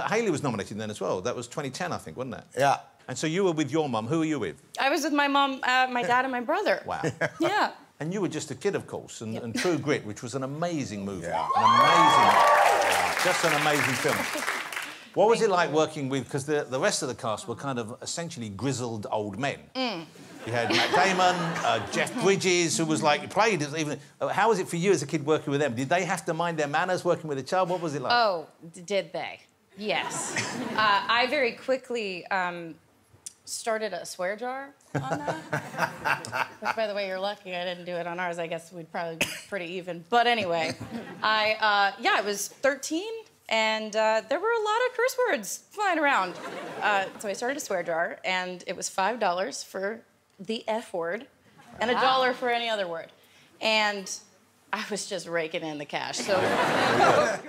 Hayley was nominated then as well. That was 2010, I think, wasn't it? Yeah. And so you were with your mum. Who were you with? I was with my mum, my dad and my brother. Wow. Yeah. And you were just a kid, of course, and, and True Grit, which was an amazing movie. Yeah. Just an amazing film. What was it like working with... Because the rest of the cast were kind of essentially grizzled old men. Mm. You had Matt Damon, Jeff Bridges, who was like, played even... How was it for you as a kid working with them? Did they have to mind their manners working with a child? What was it like? Oh, did they? Yes. I very quickly started a swear jar on that. Which, by the way, you're lucky I didn't do it on ours. I guess we'd probably be pretty even. But anyway, yeah, I was 13, and there were a lot of curse words flying around. So I started a swear jar, and it was $5 for the F word and $1 for any other word. And I was just raking in the cash, so...